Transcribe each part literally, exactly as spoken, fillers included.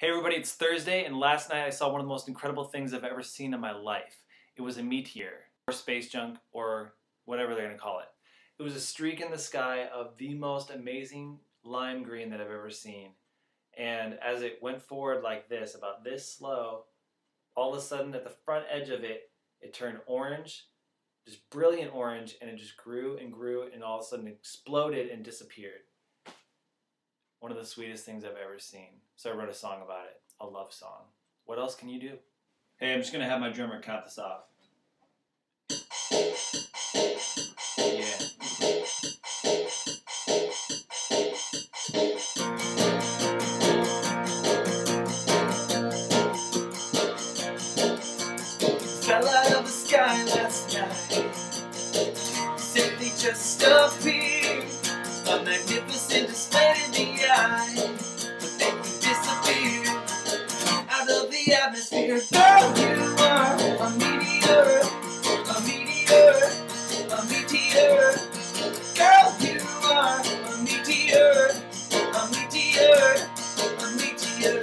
Hey everybody, it's Thursday, and last night I saw one of the most incredible things I've ever seen in my life. It was a meteor, or space junk, or whatever they're gonna call it. It was a streak in the sky of the most amazing lime green that I've ever seen. And as it went forward like this, about this slow, all of a sudden at the front edge of it, it turned orange, just brilliant orange, and it just grew and grew, and all of a sudden exploded and disappeared. One of the sweetest things I've ever seen. So I wrote a song about it, a love song. What else can you do? Hey, I'm just gonna have my drummer count this off. Yeah. Fell out of the sky last night. Simply just appeared. A magnificent display in the eye, but then you disappear out of the atmosphere. Though you are a meteor, a meteor, a meteor. Girl, you are a meteor, a meteor, a meteor.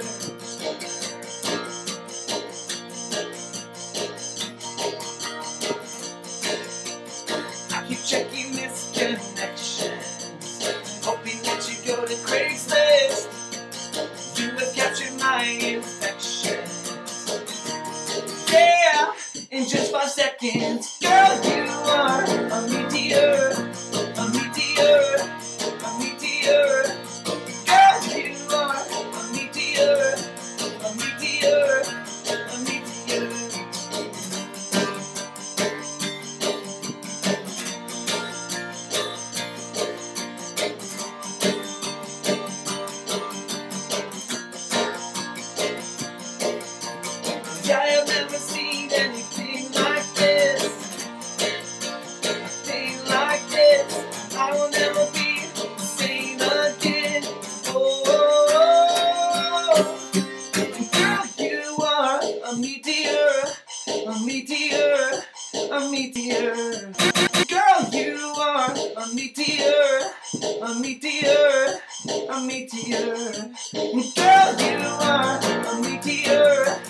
I keep checking this connection, hoping that you go to Craigslist. You have captured my infection. Yeah, in just five seconds. Girl, you are a meteor, a meteor, a meteor. Girl, you are a meteor, a meteor, a meteor. I have never seen anything like this, a thing like this. I will never be the same again. Oh, oh, oh. And girl, you are a meteor, a meteor, a meteor. Girl, you are a meteor, a meteor, a meteor. Girl, you are a meteor.